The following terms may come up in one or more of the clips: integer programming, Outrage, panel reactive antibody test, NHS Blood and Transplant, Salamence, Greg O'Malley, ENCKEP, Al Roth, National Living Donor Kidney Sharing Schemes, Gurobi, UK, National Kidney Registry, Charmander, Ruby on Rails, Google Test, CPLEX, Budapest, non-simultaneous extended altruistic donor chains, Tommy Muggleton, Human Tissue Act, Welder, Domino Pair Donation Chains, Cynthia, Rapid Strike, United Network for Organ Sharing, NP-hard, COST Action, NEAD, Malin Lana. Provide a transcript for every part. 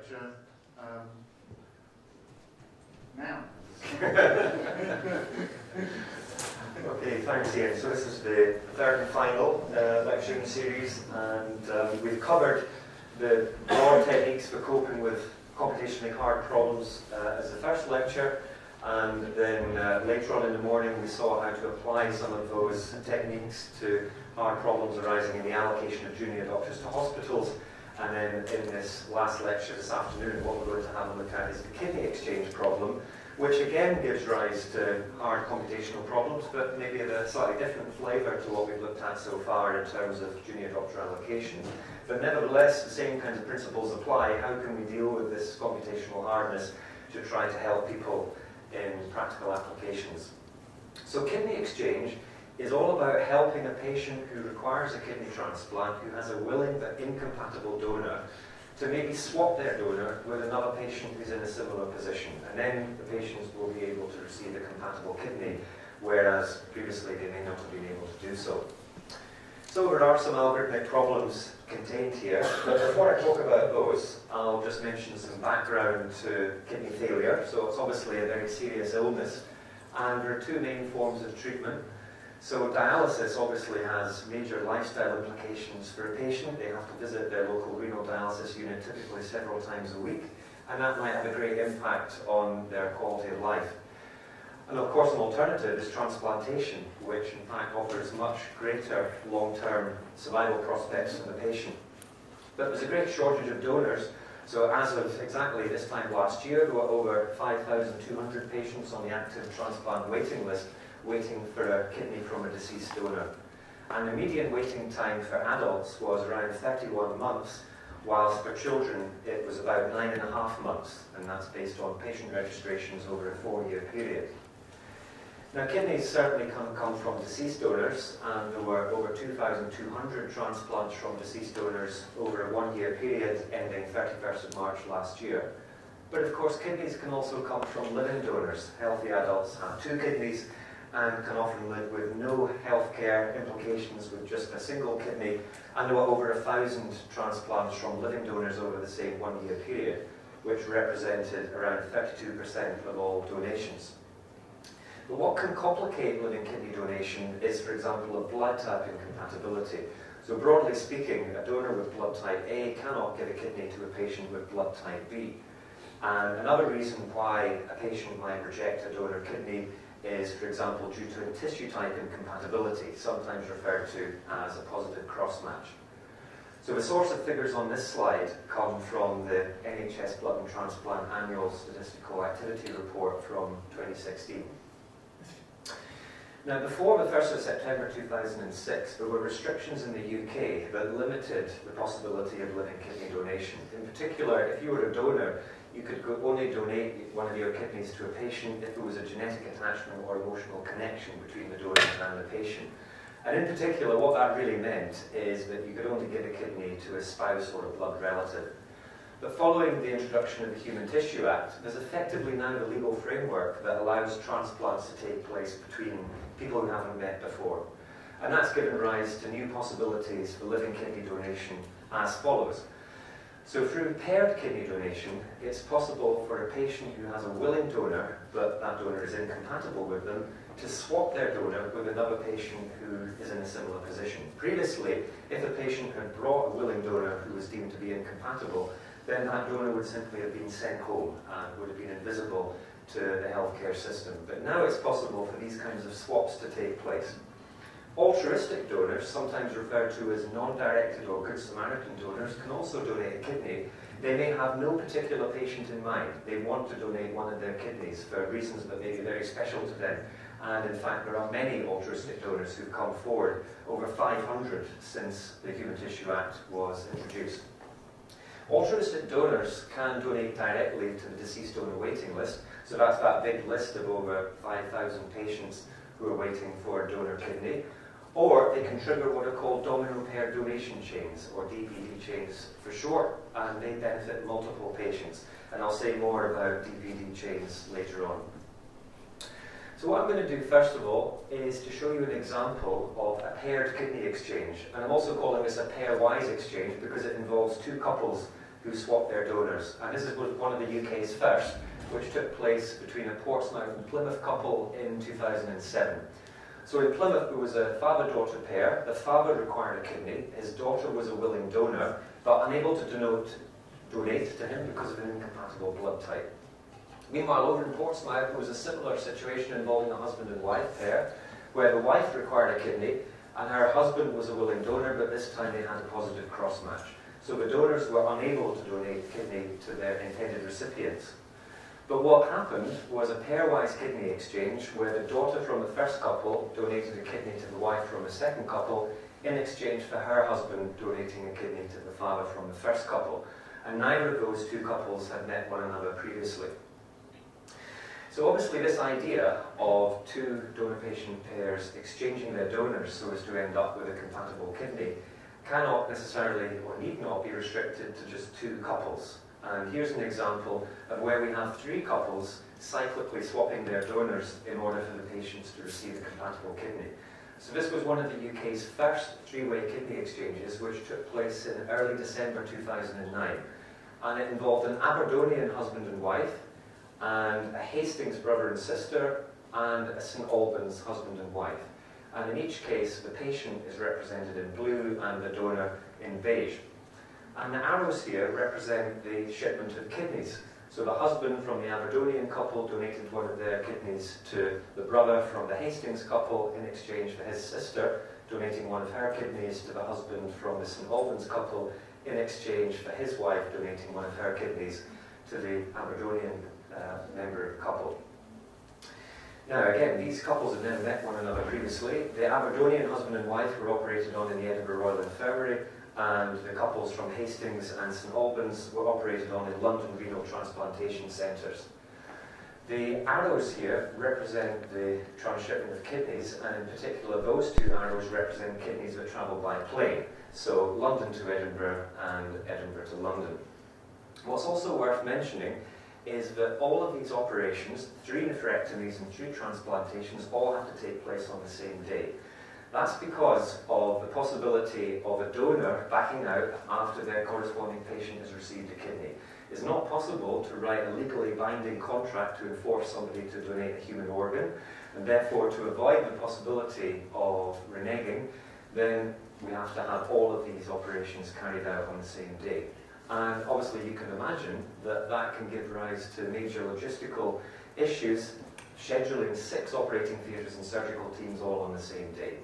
lecture now. Okay, thanks Ian. So this is the third and final lecture in the series, and we've covered the broad techniques for coping with computationally hard problems as the first lecture, and then later on in the morning we saw how to apply some of those techniques to hard problems arising in the allocation of junior doctors to hospitals. And then in this last lecture this afternoon, what we're going to have a look at is the kidney exchange problem, which again gives rise to hard computational problems, but maybe a slightly different flavour to what we've looked at so far in terms of junior doctor allocation. But nevertheless, the same kinds of principles apply. How can we deal with this computational hardness to try to help people in practical applications? So kidney exchange is all about helping a patient who requires a kidney transplant, who has a willing but incompatible donor, to maybe swap their donor with another patient who's in a similar position. And then the patients will be able to receive a compatible kidney, whereas previously they may not have been able to do so. So there are some algorithmic problems contained here, but before I talk about those, I'll just mention some background to kidney failure. So it's obviously a very serious illness, and there are two main forms of treatment. So dialysis obviously has major lifestyle implications for a patient. They have to visit their local renal dialysis unit typically several times a week, and that might have a great impact on their quality of life. And of course an alternative is transplantation, which in fact offers much greater long-term survival prospects for the patient. But there's a great shortage of donors, so as of exactly this time last year there were over 5,200 patients on the active transplant waiting list, waiting for a kidney from a deceased donor. And the median waiting time for adults was around 31 months, whilst for children it was about 9.5 months, and that's based on patient registrations over a 4-year period. Now kidneys certainly come from deceased donors, and there were over 2,200 transplants from deceased donors over a 1-year period ending 31st of March last year. But of course kidneys can also come from living donors. Healthy adults have 2 kidneys, and can often live with no healthcare implications with just a single kidney, and there were over 1,000 transplants from living donors over the same 1-year period, which represented around 32% of all donations. But what can complicate living kidney donation is, for example, a blood type incompatibility. So broadly speaking, a donor with blood type A cannot give a kidney to a patient with blood type B. And another reason why a patient might reject a donor kidney is, for example, due to a tissue type incompatibility, sometimes referred to as a positive cross-match. So the source of figures on this slide come from the NHS Blood and Transplant Annual Statistical Activity Report from 2016. Now, before the 1st of September 2006, there were restrictions in the UK that limited the possibility of living kidney donation. In particular, if you were a donor, you could only donate one of your kidneys to a patient if there was a genetic attachment or emotional connection between the donor and the patient. And in particular, what that really meant is that you could only give a kidney to a spouse or a blood relative. But following the introduction of the Human Tissue Act, there's effectively now a legal framework that allows transplants to take place between people who haven't met before. And that's given rise to new possibilities for living kidney donation as follows. So through paired kidney donation, it's possible for a patient who has a willing donor, but that donor is incompatible with them, to swap their donor with another patient who is in a similar position. Previously, if a patient had brought a willing donor who was deemed to be incompatible, then that donor would simply have been sent home and would have been invisible to the healthcare system. But now it's possible for these kinds of swaps to take place. Altruistic donors, sometimes referred to as non-directed or Good Samaritan donors, can also donate a kidney. They may have no particular patient in mind. They want to donate one of their kidneys for reasons that may be very special to them. And in fact, there are many altruistic donors who've come forward, over 500 since the Human Tissue Act was introduced. Altruistic donors can donate directly to the deceased donor waiting list. So that's that big list of over 5,000 patients who are waiting for a donor kidney. Or they can trigger what are called Domino Pair Donation Chains, or DPD chains for short, and they benefit multiple patients. And I'll say more about DPD chains later on. So what I'm going to do first of all is to show you an example of a paired kidney exchange. And I'm also calling this a pairwise exchange because it involves two couples who swapped their donors. And this was one of the UK's first, which took place between a Portsmouth and Plymouth couple in 2007. So in Plymouth, there was a father-daughter pair. The father required a kidney. His daughter was a willing donor, but unable to donate to him because of an incompatible blood type. Meanwhile, over in Portsmouth, there was a similar situation involving a husband and wife pair, where the wife required a kidney, and her husband was a willing donor, but this time they had a positive cross-match. So the donors were unable to donate kidney to their intended recipients. But what happened was a pairwise kidney exchange where the daughter from the first couple donated a kidney to the wife from the second couple in exchange for her husband donating a kidney to the father from the first couple. And neither of those two couples had met one another previously. So obviously this idea of two donor-patient pairs exchanging their donors so as to end up with a compatible kidney cannot necessarily or need not be restricted to just two couples. And here's an example of where we have three couples cyclically swapping their donors in order for the patients to receive a compatible kidney. So this was one of the UK's first three-way kidney exchanges, which took place in early December 2009. And it involved an Aberdonian husband and wife, and a Hastings brother and sister, and a St Albans husband and wife. And in each case, the patient is represented in blue and the donor in beige. And the arrows here represent the shipment of kidneys. So the husband from the Aberdonian couple donated one of their kidneys to the brother from the Hastings couple in exchange for his sister donating one of her kidneys to the husband from the St Albans couple in exchange for his wife donating one of her kidneys to the Aberdonian member couple. Now again, these couples had never met one another previously. The Aberdonian husband and wife were operated on in the Edinburgh Royal Infirmary, and the couples from Hastings and St Albans were operated on in London renal transplantation centres. The arrows here represent the transshipment of kidneys, and in particular those two arrows represent kidneys that travel by plane, so London to Edinburgh and Edinburgh to London. What's also worth mentioning is that all of these operations, three nephrectomies and three transplantations, all had to take place on the same day. That's because of the possibility of a donor backing out after their corresponding patient has received a kidney. It's not possible to write a legally binding contract to enforce somebody to donate a human organ, and therefore to avoid the possibility of reneging, then we have to have all of these operations carried out on the same day. And obviously you can imagine that that can give rise to major logistical issues, scheduling 6 operating theatres and surgical teams all on the same day.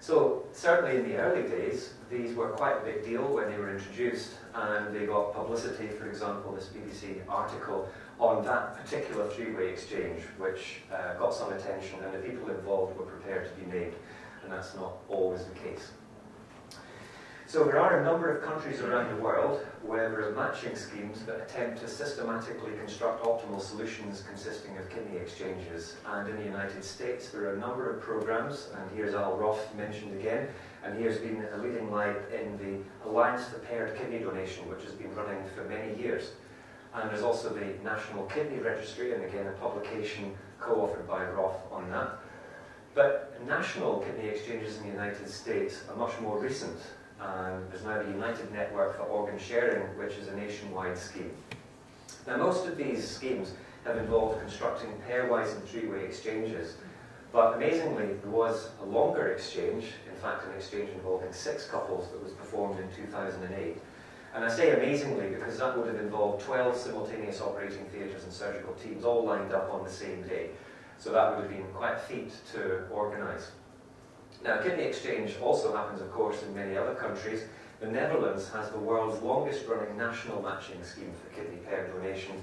So certainly in the early days, these were quite a big deal when they were introduced, and they got publicity, for example, this BBC article on that particular three-way exchange, which got some attention, and the people involved were prepared to be named, and that's not always the case. So there are a number of countries around the world where there are matching schemes that attempt to systematically construct optimal solutions consisting of kidney exchanges. And in the United States, there are a number of programs, and here's Al Roth mentioned again, and here's been a leading light in the Alliance for Paired Kidney Donation, which has been running for many years. And there's also the National Kidney Registry, and again, a publication co-authored by Roth on that. But national kidney exchanges in the United States are much more recent. And there's now the United Network for Organ Sharing, which is a nationwide scheme. Now, most of these schemes have involved constructing pairwise and three-way exchanges, but amazingly, there was a longer exchange, in fact, an exchange involving 6 couples that was performed in 2008. And I say amazingly because that would have involved 12 simultaneous operating theatres and surgical teams all lined up on the same day. So that would have been quite a feat to organise. Now, kidney exchange also happens, of course, in many other countries. The Netherlands has the world's longest-running national matching scheme for kidney pair donation,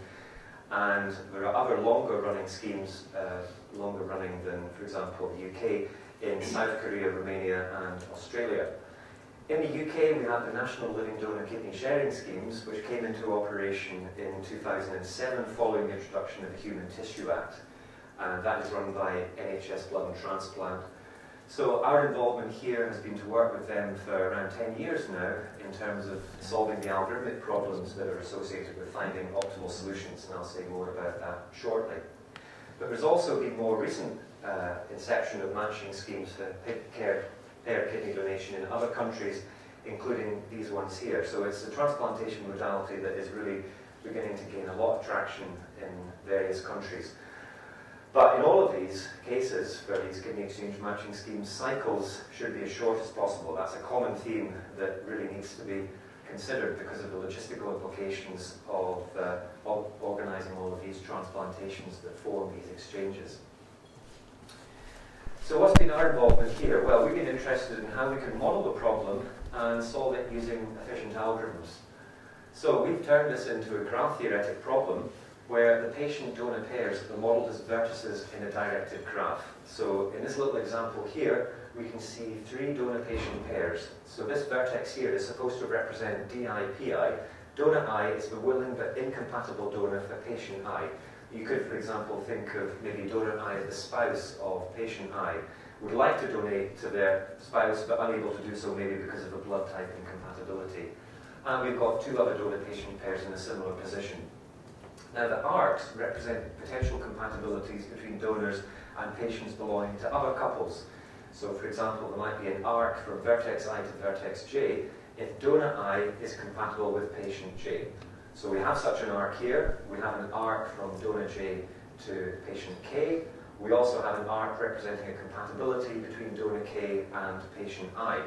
and there are other longer-running schemes, longer-running than, for example, the UK, in South Korea, Romania, and Australia. In the UK, we have the National Living Donor Kidney Sharing Schemes, which came into operation in 2007 following the introduction of the Human Tissue Act, and that is run by NHS Blood and Transplant. So our involvement here has been to work with them for around 10 years now in terms of solving the algorithmic problems that are associated with finding optimal solutions, and I'll say more about that shortly. But there's also been more recent inception of matching schemes for paired kidney donation in other countries, including these ones here. So it's a transplantation modality that is really beginning to gain a lot of traction in various countries. But in all of these cases, for these kidney exchange matching schemes, cycles should be as short as possible. That's a common theme that really needs to be considered because of the logistical implications of organising all of these transplantations that form these exchanges. So what's been our involvement here? Well, we've been interested in how we can model the problem and solve it using efficient algorithms. So we've turned this into a graph theoretic problem where the patient donor pairs are modelled as vertices in a directed graph. So in this little example here, we can see three donor-patient pairs. So this vertex here is supposed to represent DI-PI. Donor I is the willing but incompatible donor for patient I. You could, for example, think of maybe donor I as the spouse of patient I, would like to donate to their spouse but unable to do so maybe because of a blood type incompatibility. And we've got two other donor-patient pairs in a similar position. Now the arcs represent potential compatibilities between donors and patients belonging to other couples. So for example, there might be an arc from vertex I to vertex J if donor I is compatible with patient J. So we have such an arc here. We have an arc from donor J to patient K. We also have an arc representing a compatibility between donor K and patient I.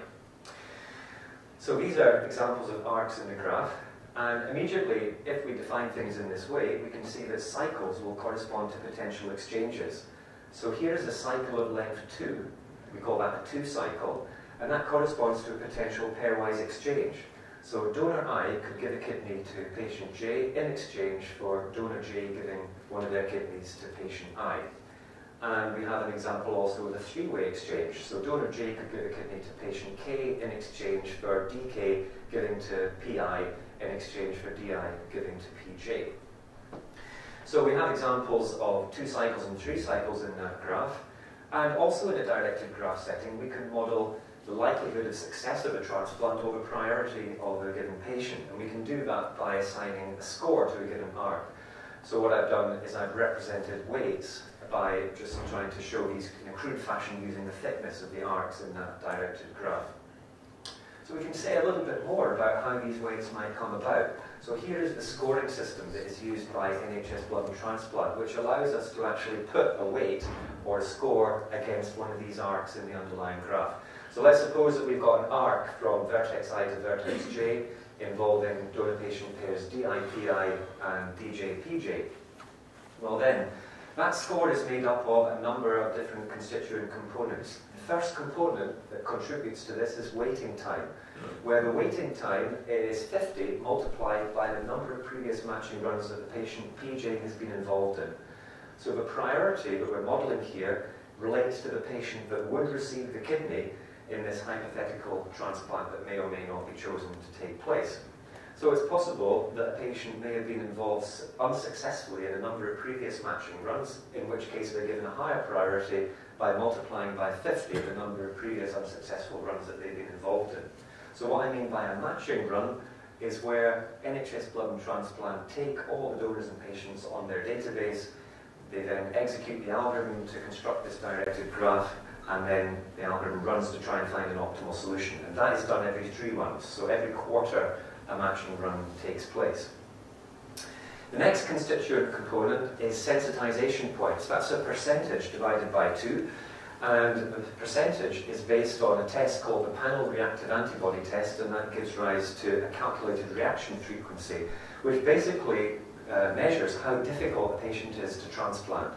So these are examples of arcs in the graph. And immediately, if we define things in this way, we can see that cycles will correspond to potential exchanges. So here is a cycle of length 2. We call that a 2 cycle. And that corresponds to a potential pairwise exchange. So donor I could give a kidney to patient J in exchange for donor J giving one of their kidneys to patient I. And we have an example also of a 3-way exchange. So donor J could give a kidney to patient K in exchange for DK giving to PI in exchange for DI giving to PJ. So we have examples of 2 cycles and 3 cycles in that graph. And also in a directed graph setting, we can model the likelihood of success of a transplant over priority of a given patient. And we can do that by assigning a score to a given arc. So what I've done is I've represented weights by just trying to show these in a crude fashion using the thickness of the arcs in that directed graph. So we can say a little bit more about how these weights might come about. So here is the scoring system that is used by NHS Blood and Transplant, which allows us to actually put a weight or a score against one of these arcs in the underlying graph. So let's suppose that we've got an arc from vertex I to vertex J involving donor-patient pairs DI-PI and DJ-PJ. Well then, that score is made up of a number of different constituent components. The first component that contributes to this is waiting time, where the waiting time is 50 multiplied by the number of previous matching runs that the patient PJ has been involved in. So the priority that we're modelling here relates to the patient that would receive the kidney in this hypothetical transplant that may or may not be chosen to take place. So it's possible that a patient may have been involved unsuccessfully in a number of previous matching runs, in which case they're given a higher priority by multiplying by 50 the number of previous unsuccessful runs that they've been involved in. So what I mean by a matching run is where NHS Blood and Transplant take all the donors and patients on their database, they then execute the algorithm to construct this directed graph, and then the algorithm runs to try and find an optimal solution. And that is done every 3 months, so every quarter a matching run takes place. The next constituent component is sensitization points. That's a percentage divided by 2, and the percentage is based on a test called the panel reactive antibody test, and that gives rise to a calculated reaction frequency, which basically measures how difficult a patient is to transplant.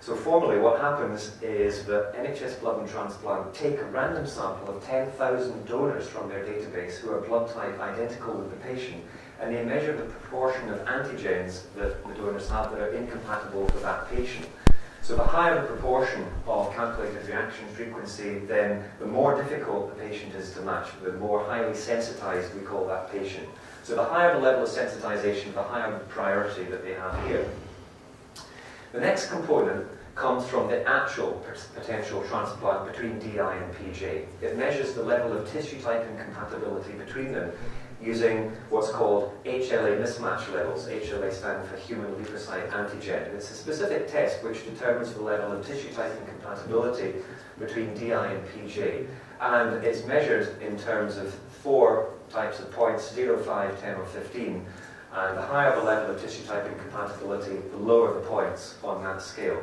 So formally what happens is that NHS Blood and Transplant take a random sample of 10,000 donors from their database who are blood type identical with the patient, and they measure the proportion of antigens that the donors have that are incompatible with that patient. So the higher the proportion of calculated reaction frequency, then the more difficult the patient is to match, the more highly sensitized we call that patient. So the higher the level of sensitization, the higher the priority that they have here. The next component comes from the actual potential transplant between DI and PJ. It measures the level of tissue type incompatibility between them. using what's called HLA mismatch levels. HLA stands for human leukocyte antigen. And it's a specific test which determines the level of tissue type and compatibility between DI and PJ. And it's measured in terms of four types of points, 0, 5, 10, or 15. And the higher the level of tissue type and compatibility, the lower the points on that scale.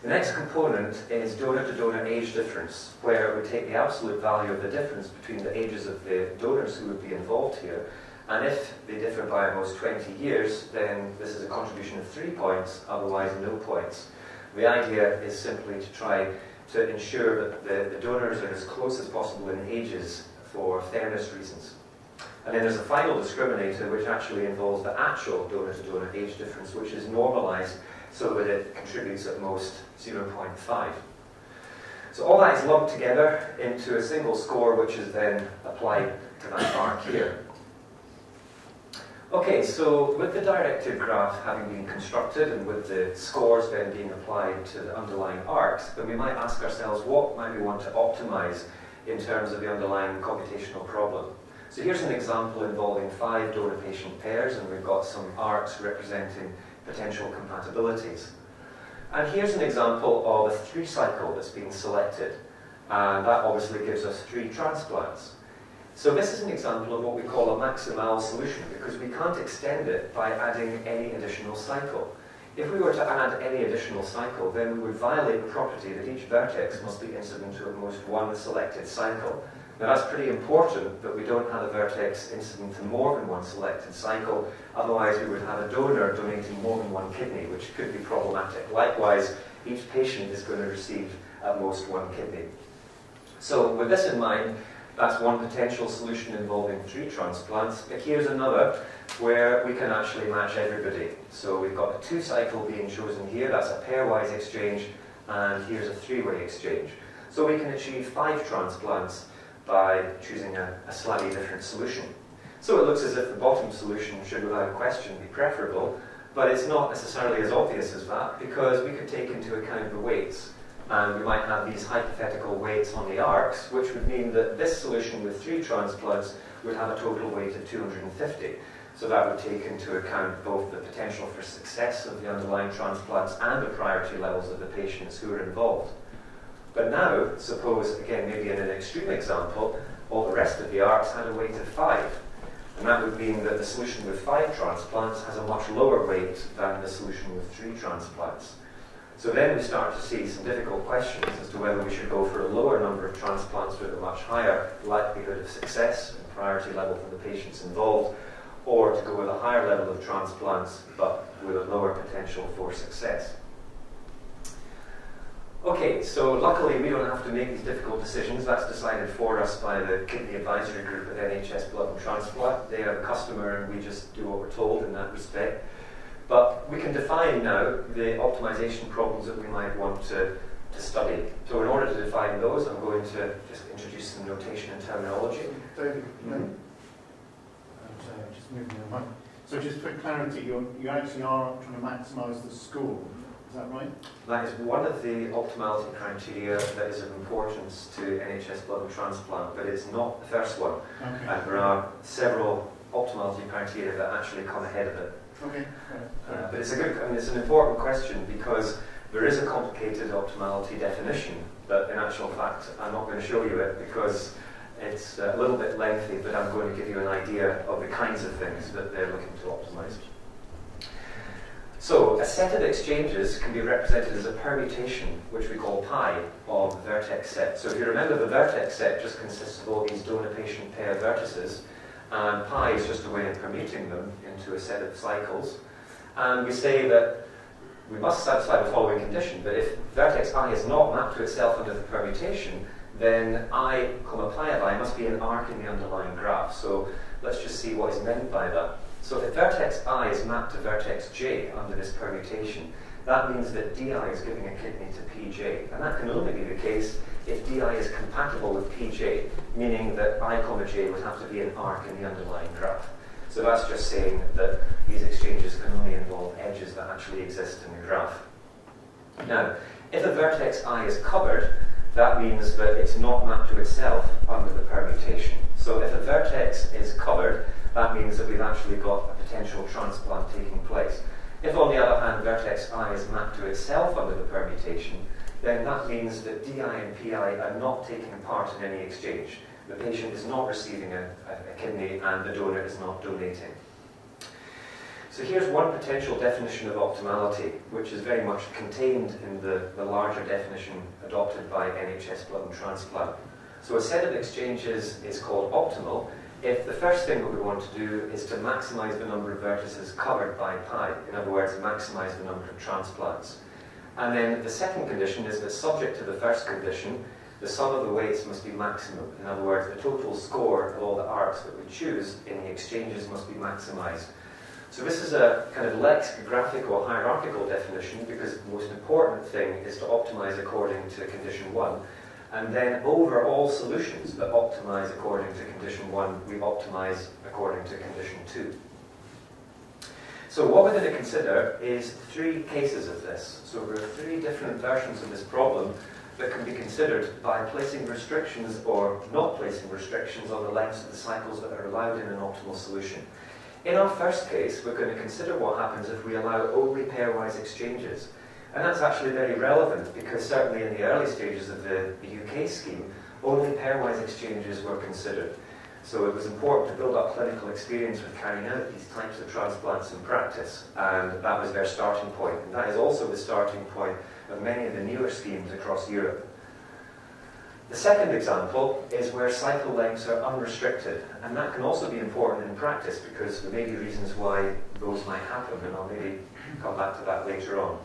The next component is donor-to-donor age difference, where we take the absolute value of the difference between the ages of the donors who would be involved here, and if they differ by almost 20 years, then this is a contribution of 3 points, otherwise no points. The idea is simply to try to ensure that the donors are as close as possible in ages for fairness reasons. And then there's a final discriminator, which actually involves the actual donor-to-donor age difference, which is normalized so that it contributes at most 0.5. So all that is lumped together into a single score, which is then applied to that mark here. Okay, so with the directed graph having been constructed and with the scores then being applied to the underlying arcs, then we might ask ourselves what might we want to optimize in terms of the underlying computational problem. So here's an example involving 5 donor-patient pairs, and we've got some arcs representing potential compatibilities. And here's an example of a 3 cycle that's been selected, and that obviously gives us 3 transplants. So this is an example of what we call a maximal solution, because we can't extend it by adding any additional cycle. If we were to add any additional cycle, then we would violate the property that each vertex must be incident to at most 1 selected cycle. Now that's pretty important that we don't have a vertex incident to more than 1 selected cycle, otherwise we would have a donor donating more than 1 kidney, which could be problematic. Likewise, each patient is going to receive at most 1 kidney. So with this in mind, that's one potential solution involving 3 transplants. But here's another where we can actually match everybody. So we've got a 2 cycle being chosen here, that's a pairwise exchange, and here's a 3-way exchange. So we can achieve 5 transplants by choosing a slightly different solution. So it looks as if the bottom solution should without question be preferable, but it's not necessarily as obvious as that, because we could take into account the weights, and we might have these hypothetical weights on the arcs, which would mean that this solution with 3 transplants would have a total weight of 250. So that would take into account both the potential for success of the underlying transplants and the priority levels of the patients who are involved. But now, suppose, again, maybe in an extreme example, all the rest of the arcs had a weight of 5. And that would mean that the solution with 5 transplants has a much lower weight than the solution with 3 transplants. So then we start to see some difficult questions as to whether we should go for a lower number of transplants with a much higher likelihood of success and priority level for the patients involved, or to go with a higher level of transplants but with a lower potential for success. Okay, so luckily we don't have to make these difficult decisions. That's decided for us by the Kidney Advisory Group at NHS Blood and Transplant. They are the customer and we just do what we're told in that respect. But we can define now the optimization problems that we might want to study. So in order to define those, I'm going to just introduce some notation and terminology. David, just moving on. So just for clarity, you actually are trying to maximise the score. Is that right? That is one of the optimality criteria that is of importance to NHS Blood and Transplant, but it's not the first one. Okay. And there are several optimality criteria that actually come ahead of it. Okay. But it's a good, it's an important question, because there is a complicated optimality definition, but in actual fact, I'm not going to show you it because it's a little bit lengthy, but I'm going to give you an idea of the kinds of things that they're looking to optimise. So, a set of exchanges can be represented as a permutation, which we call pi, of the vertex set. So if you remember, the vertex set just consists of all these donor-patient pair vertices, and pi is just a way of permuting them into a set of cycles. And we say that we must satisfy the following condition, but if vertex I is not mapped to itself under the permutation, then I, pi of I, must be an arc in the underlying graph. So let's just see what is meant by that. So if vertex I is mapped to vertex j under this permutation, that means that DI is giving a kidney to PJ. And that can only be the case if DI is compatible with PJ, meaning that I, j would have to be an arc in the underlying graph. So that's just saying that these exchanges can only involve edges that actually exist in the graph. Now, if a vertex I is covered, that means that it's not mapped to itself under the permutation. So if a vertex is covered, that means that we've actually got a potential transplant taking place. If, on the other hand, vertex I is mapped to itself under the permutation, then that means that DI and PI are not taking part in any exchange. The patient is not receiving a kidney and the donor is not donating. So here's one potential definition of optimality, which is very much contained in the larger definition adopted by NHS Blood and Transplant. So a set of exchanges is called optimal if the first thing that we want to do is to maximise the number of vertices covered by pi, in other words, maximise the number of transplants. And then the second condition is that subject to the first condition, the sum of the weights must be maximum. In other words, the total score of all the arcs that we choose in the exchanges must be maximised. So this is a kind of lexicographical hierarchical definition because the most important thing is to optimise according to condition one. And then over all solutions that optimise according to condition one, we optimise according to condition two. So what we're going to consider is three cases of this. So there are three different versions of this problem that can be considered by placing restrictions or not placing restrictions on the lengths of the cycles that are allowed in an optimal solution. In our first case, we're going to consider what happens if we allow only pairwise exchanges. And that's actually very relevant because certainly in the early stages of the UK scheme, only pairwise exchanges were considered. So it was important to build up clinical experience with carrying out these types of transplants in practice, and that was their starting point. And that is also the starting point of many of the newer schemes across Europe. The second example is where cycle lengths are unrestricted, and that can also be important in practice because there may be reasons why those might happen, and I'll maybe come back to that later on.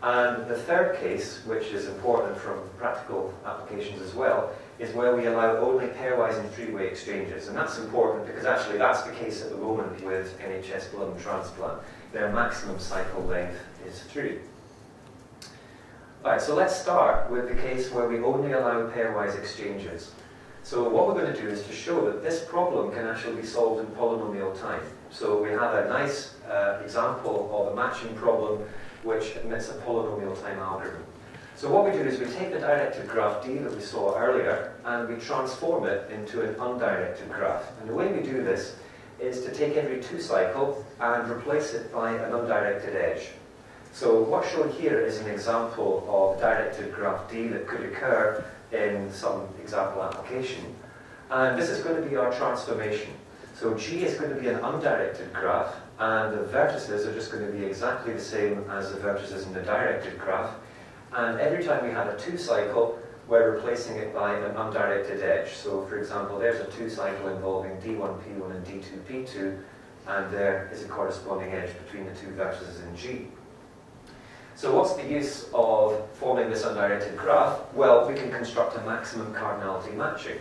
And the third case, which is important from practical applications as well, is where we allow only pairwise and three-way exchanges. And that's important because actually that's the case at the moment with NHS Blood and Transplant. Their maximum cycle length is three. Right, so let's start with the case where we only allow pairwise exchanges. So what we're going to do is to show that this problem can actually be solved in polynomial time. So we have a nice example of a matching problem which admits a polynomial time algorithm. So what we do is we take the directed graph D that we saw earlier and we transform it into an undirected graph. And the way we do this is to take every two cycle and replace it by an undirected edge. So what's shown here is an example of directed graph D that could occur in some example application. And this is going to be our transformation. So G is going to be an undirected graph, and the vertices are just going to be exactly the same as the vertices in the directed graph. And every time we have a two cycle, we're replacing it by an undirected edge. So for example, there's a two cycle involving D1P1 and D2P2, and there is a corresponding edge between the two vertices in G. So what's the use of forming this undirected graph? Well, we can construct a maximum cardinality matching.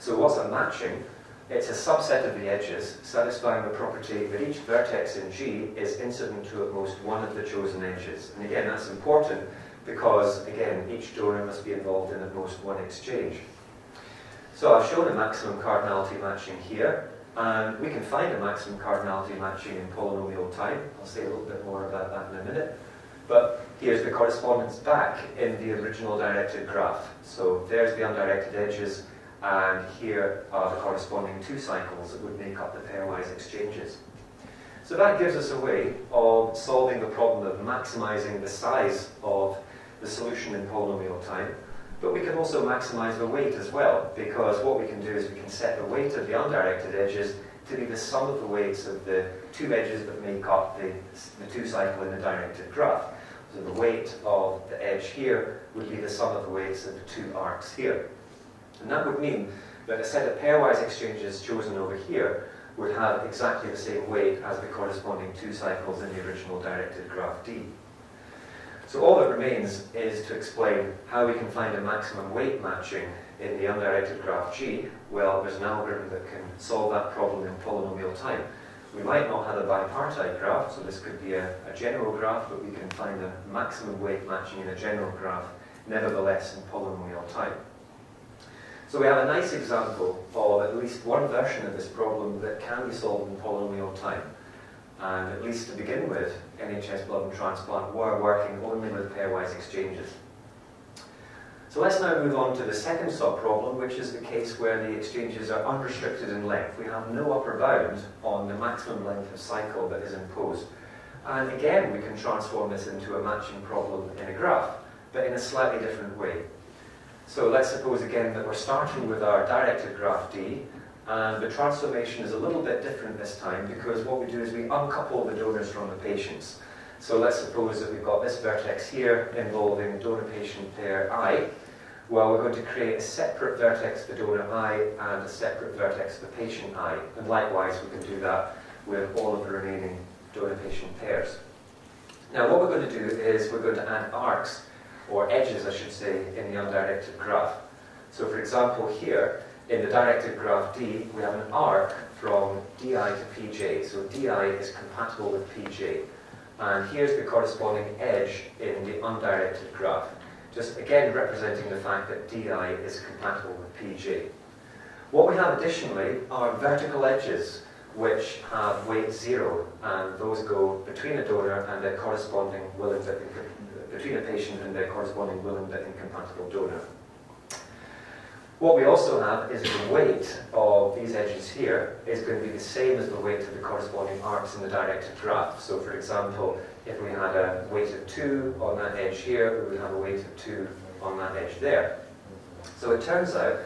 So what's a matching? It's a subset of the edges satisfying the property that each vertex in G is incident to at most one of the chosen edges. And again, that's important because, again, each donor must be involved in at most one exchange. So I've shown a maximum cardinality matching here, and we can find a maximum cardinality matching in polynomial time. I'll say a little bit more about that in a minute. But here's the correspondence back in the original directed graph. So there's the undirected edges, and here are the corresponding two cycles that would make up the pairwise exchanges. So that gives us a way of solving the problem of maximizing the size of the solution in polynomial time, but we can also maximize the weight as well, because what we can do is we can set the weight of the undirected edges to be the sum of the weights of the two edges that make up the two cycle in the directed graph. So the weight of the edge here would be the sum of the weights of the two arcs here. And that would mean that a set of pairwise exchanges chosen over here would have exactly the same weight as the corresponding two cycles in the original directed graph D. So all that remains is to explain how we can find a maximum weight matching in the undirected graph G. Well, there's an algorithm that can solve that problem in polynomial time. We might not have a bipartite graph, so this could be a general graph, but we can find a maximum weight matching in a general graph, nevertheless, in polynomial time. So we have a nice example of at least one version of this problem that can be solved in polynomial time. And at least to begin with, NHS Blood and Transplant were working only with pairwise exchanges. So let's now move on to the second sub-problem, which is the case where the exchanges are unrestricted in length. We have no upper bound on the maximum length of cycle that is imposed. And again, we can transform this into a matching problem in a graph, but in a slightly different way. So let's suppose again that we're starting with our directed graph D, and the transformation is a little bit different this time because what we do is we uncouple the donors from the patients. So let's suppose that we've got this vertex here involving donor-patient pair I. Well, we're going to create a separate vertex for donor I and a separate vertex for patient I. And likewise, we can do that with all of the remaining donor-patient pairs. Now, what we're going to do is we're going to add arcs, or edges, I should say, in the undirected graph. So, for example, here, in the directed graph D, we have an arc from DI to PJ. So DI is compatible with PJ. And here's the corresponding edge in the undirected graph, just again representing the fact that DI is compatible with PJ. What we have additionally are vertical edges which have weight 0, and those go between a donor and their corresponding willing but between a patient and their corresponding willing but incompatible donor. What we also have is the weight of these edges here is going to be the same as the weight of the corresponding arcs in the directed graph. So for example, if we had a weight of 2 on that edge here, we would have a weight of 2 on that edge there. So it turns out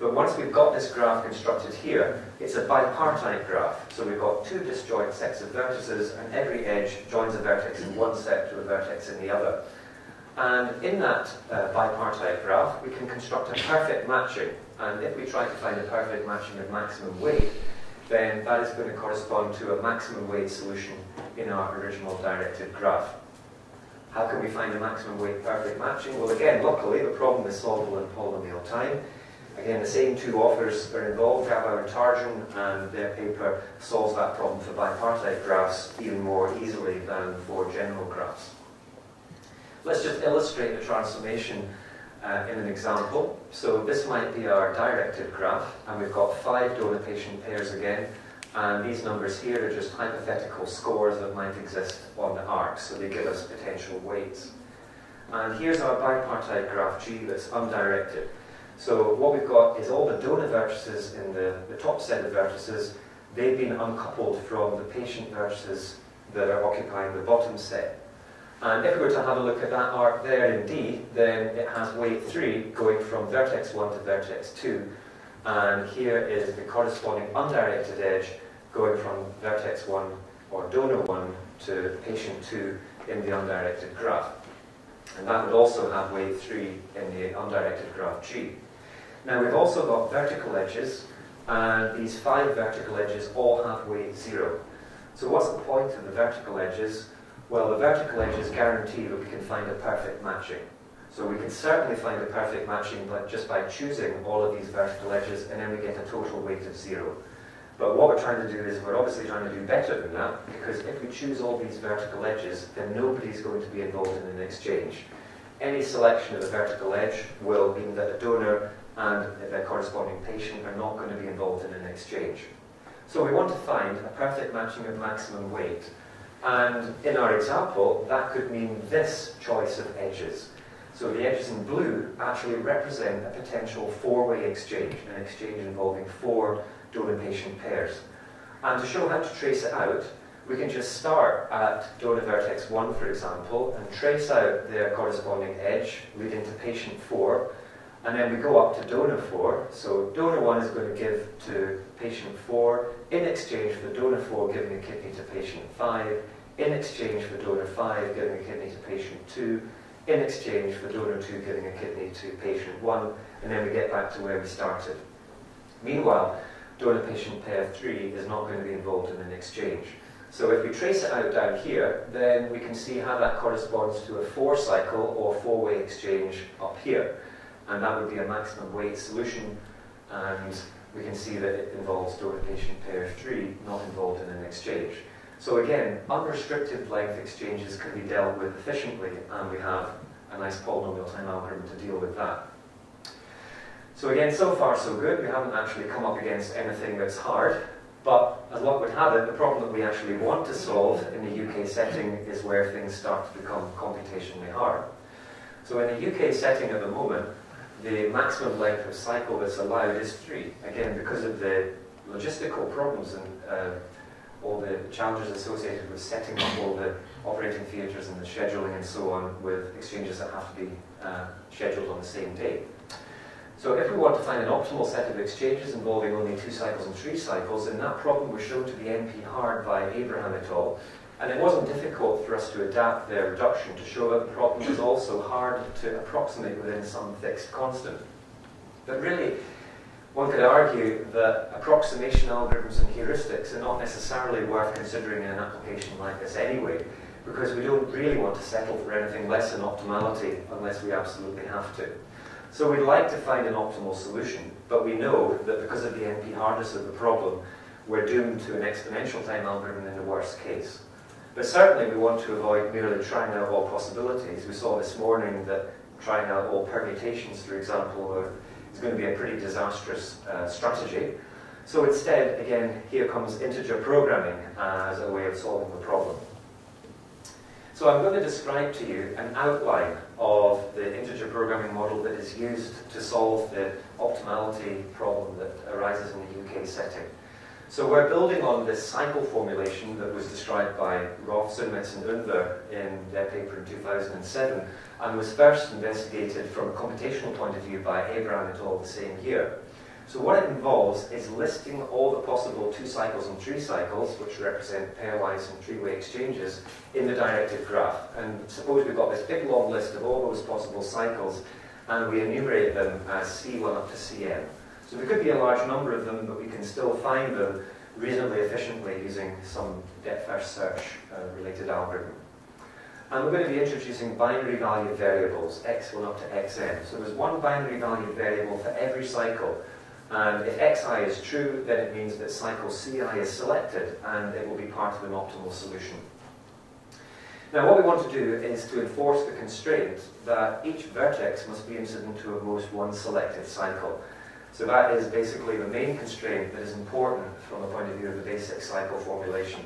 that once we've got this graph constructed here, it's a bipartite graph. So we've got two disjoint sets of vertices, and every edge joins a vertex in one set to a vertex in the other. And in that bipartite graph, we can construct a perfect matching. And if we try to find a perfect matching of maximum weight, then that is going to correspond to a maximum weight solution in our original directed graph. How can we find a maximum weight perfect matching? Well, again, luckily, the problem is solvable in polynomial time. Again, the same two authors are involved, Gabow and Tarjan, and their paper solves that problem for bipartite graphs even more easily than for general graphs. Let's just illustrate the transformation in an example. So this might be our directed graph, and we've got 5 donor-patient pairs again, and these numbers here are just hypothetical scores that might exist on the arcs, so they give us potential weights. And here's our bipartite graph G that's undirected. So what we've got is all the donor vertices in the top set of vertices, they've been uncoupled from the patient vertices that are occupying the bottom set. And if we were to have a look at that arc there in D, then it has weight 3 going from vertex 1 to vertex 2. And here is the corresponding undirected edge going from vertex 1 or donor 1 to patient 2 in the undirected graph. And that would also have weight 3 in the undirected graph G. Now we've also got vertical edges, and these 5 vertical edges all have weight 0. So what's the point of the vertical edges? Well, the vertical edges guarantee that we can find a perfect matching. So we can certainly find a perfect matching just by choosing all of these vertical edges, and then we get a total weight of 0. But what we're trying to do is we're obviously trying to do better than that, because if we choose all these vertical edges, then nobody's going to be involved in an exchange. Any selection of a vertical edge will mean that a donor and their corresponding patient are not going to be involved in an exchange. So we want to find a perfect matching of maximum weight. And in our example, that could mean this choice of edges. So the edges in blue actually represent a potential 4-way exchange, an exchange involving 4 donor-patient pairs. And to show how to trace it out, we can just start at donor vertex 1, for example, and trace out their corresponding edge leading to patient 4, and then we go up to donor 4. So donor 1 is going to give to patient 4 in exchange for donor 4 giving a kidney to patient 5, in exchange for donor 5 giving a kidney to patient 2, in exchange for donor 2 giving a kidney to patient 1, and then we get back to where we started. Meanwhile, donor-patient pair 3 is not going to be involved in an exchange. So if we trace it out down here, then we can see how that corresponds to a 4-cycle or 4-way exchange up here. And that would be a maximum weight solution, and we can see that it involves donor-patient pair 3 not involved in an exchange. So again, unrestricted length exchanges can be dealt with efficiently, and we have a nice polynomial time algorithm to deal with that. So again, so far so good. We haven't actually come up against anything that's hard, but as luck would have it, the problem that we actually want to solve in the UK setting is where things start to become computationally hard. So in the UK setting at the moment, the maximum length of cycle that's allowed is 3. Again, because of the logistical problems and all the challenges associated with setting up all the operating theatres and the scheduling and so on with exchanges that have to be scheduled on the same day. So if we want to find an optimal set of exchanges involving only 2 cycles and 3 cycles, then that problem was shown to be NP-hard by Abraham et al. And it wasn't difficult for us to adapt their reduction to show that the problem is also hard to approximate within some fixed constant. But really, one could argue that approximation algorithms and heuristics are not necessarily worth considering in an application like this anyway, because we don't really want to settle for anything less than optimality unless we absolutely have to. So we'd like to find an optimal solution, but we know that because of the NP hardness of the problem, we're doomed to an exponential time algorithm in the worst case. But certainly we want to avoid merely trying out all possibilities. We saw this morning that trying out all permutations, for example, is going to be a pretty disastrous strategy. So instead, again, here comes integer programming as a way of solving the problem. So I'm going to describe to you an outline of the integer programming model that is used to solve the optimality problem that arises in the UK setting. So we're building on this cycle formulation that was described by Roth, Sönmez, and Ünver in their paper in 2007, and was first investigated from a computational point of view by Abraham et al. The same year. So what it involves is listing all the possible 2 cycles and 3 cycles, which represent pairwise and three-way exchanges, in the directed graph. And suppose we've got this big long list of all those possible cycles, and we enumerate them as C1 up to Cn. So there could be a large number of them, but we can still find them reasonably efficiently using some depth-first search-related algorithm. And we're going to be introducing binary value variables, x1 up to xn. So there's one binary value variable for every cycle. And if xi is true, then it means that cycle ci is selected, and it will be part of an optimal solution. Now what we want to do is to enforce the constraint that each vertex must be incident to at most one selected cycle. So that is basically the main constraint that is important from the point of view of the basic cycle formulation.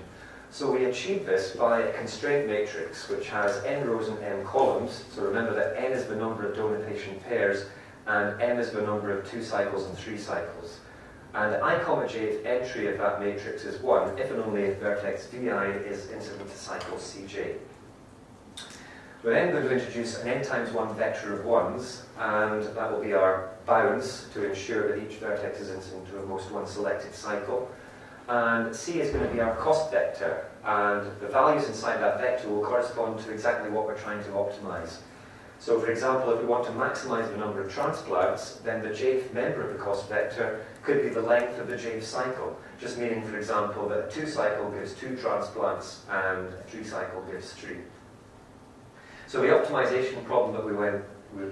So we achieve this by a constraint matrix which has n rows and m columns. So remember that n is the number of donor-patient pairs, and m is the number of 2 cycles and 3 cycles. And the i,j entry of that matrix is 1 if and only if vertex vi is incident to cycle cj. We're then going to introduce an n×1 vector of 1s, and that will be our bounds to ensure that each vertex is incident to at most one selected cycle. And c is going to be our cost vector, and the values inside that vector will correspond to exactly what we're trying to optimize. So for example, if we want to maximize the number of transplants, then the jth member of the cost vector could be the length of the jth cycle, just meaning, for example, that a 2 cycle gives 2 transplants and a 3 cycle gives 3. So the optimization problem that we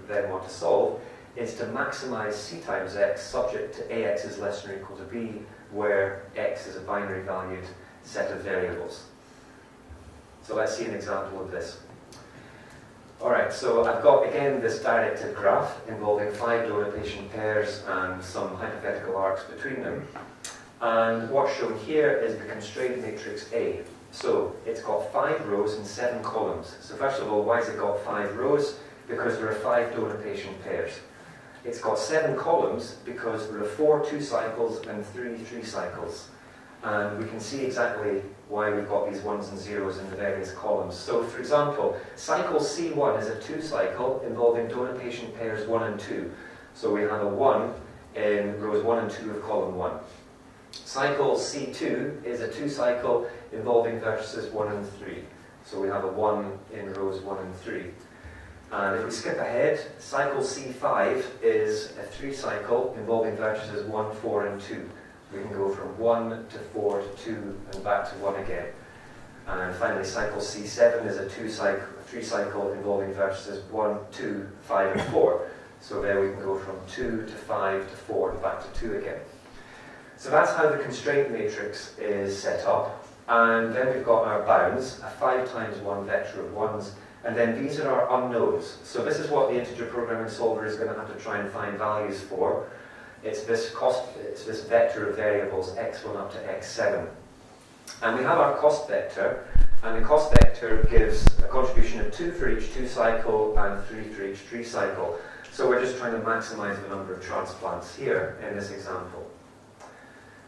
then want to solve is to maximize c times x subject to ax is less than or equal to b, where x is a binary valued set of variables. So let's see an example of this. Alright, so I've got again this directed graph involving 5 donor-patient pairs and some hypothetical arcs between them. And what's shown here is the constraint matrix A. So it's got 5 rows and 7 columns. So first of all, why has it got 5 rows? Because there are 5 donor-patient pairs. It's got 7 columns because there are 4 2 cycles and 3 3 cycles. And we can see exactly why we've got these 1s and 0s in the various columns. So for example, cycle C1 is a 2 cycle involving donor-patient pairs 1 and 2. So we have a 1 in rows 1 and 2 of column 1. Cycle C2 is a 2 cycle involving vertices 1 and 3. So we have a 1 in rows 1 and 3. And if we skip ahead, cycle C5 is a 3 cycle involving vertices 1, 4 and 2. We can go from 1 to 4 to 2 and back to 1 again. And finally, cycle C7 is a 3 cycle involving vertices 1, 2, 5 and 4. So there we can go from 2 to 5 to 4 and back to 2 again. So that's how the constraint matrix is set up. And then we've got our bounds, a 5×1 vector of 1s. And then these are our unknowns. So this is what the integer programming solver is going to have to try and find values for. It's this vector of variables, x1 up to x7. And we have our cost vector, and the cost vector gives a contribution of 2 for each 2 cycle and 3 for each 3 cycle. So we're just trying to maximize the number of transplants here in this example.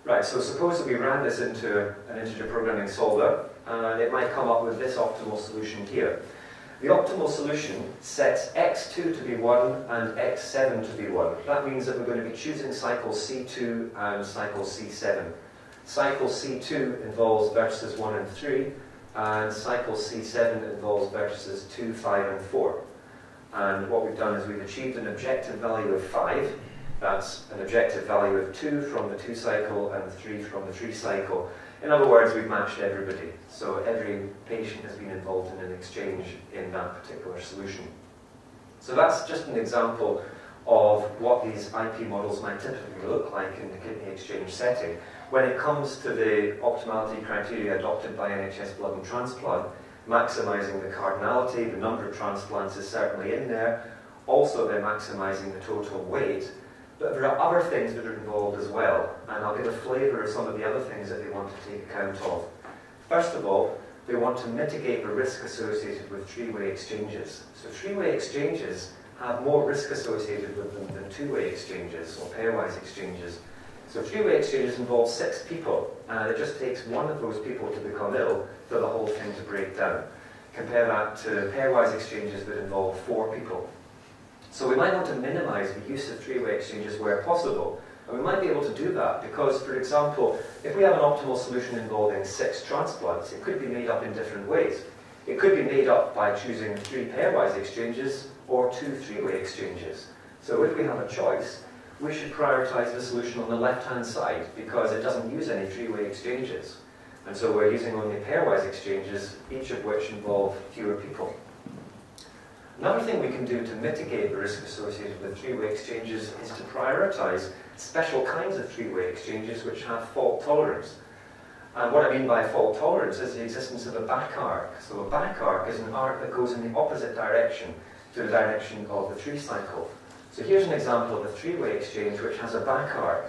Right, so suppose that we ran this into an integer programming solver, and it might come up with this optimal solution here. The optimal solution sets x2 to be 1 and x7 to be 1. That means that we're going to be choosing cycle C2 and cycle C7. Cycle C2 involves vertices 1 and 3, and cycle C7 involves vertices 2, 5, and 4. And what we've done is we've achieved an objective value of 5. That's an objective value of 2 from the 2 cycle and 3 from the 3 cycle. In other words, we've matched everybody. So every patient has been involved in an exchange in that particular solution. So that's just an example of what these IP models might typically look like in the kidney exchange setting. When it comes to the optimality criteria adopted by NHS Blood and Transplant, maximizing the cardinality, the number of transplants is certainly in there. Also, they're maximizing the total weight. But there are other things that are involved as well, and I'll give a flavour of some of the other things that they want to take account of. First of all, they want to mitigate the risk associated with three-way exchanges. So three-way exchanges have more risk associated with them than two-way exchanges or pairwise exchanges. So three-way exchanges involve 6 people, and it just takes one of those people to become ill for the whole thing to break down. Compare that to pairwise exchanges that involve 4 people. So we might want to minimise the use of three-way exchanges where possible. And we might be able to do that because, for example, if we have an optimal solution involving 6 transplants, it could be made up in different ways. It could be made up by choosing 3 pairwise exchanges or 2 three-way exchanges. So if we have a choice, we should prioritise the solution on the left-hand side because it doesn't use any three-way exchanges. And so we're using only pairwise exchanges, each of which involve fewer people. Another thing we can do to mitigate the risk associated with three-way exchanges is to prioritise special kinds of three-way exchanges which have fault tolerance. And what I mean by fault tolerance is the existence of a back arc. So a back arc is an arc that goes in the opposite direction to the direction of the three cycle. So here's an example of a three-way exchange which has a back arc.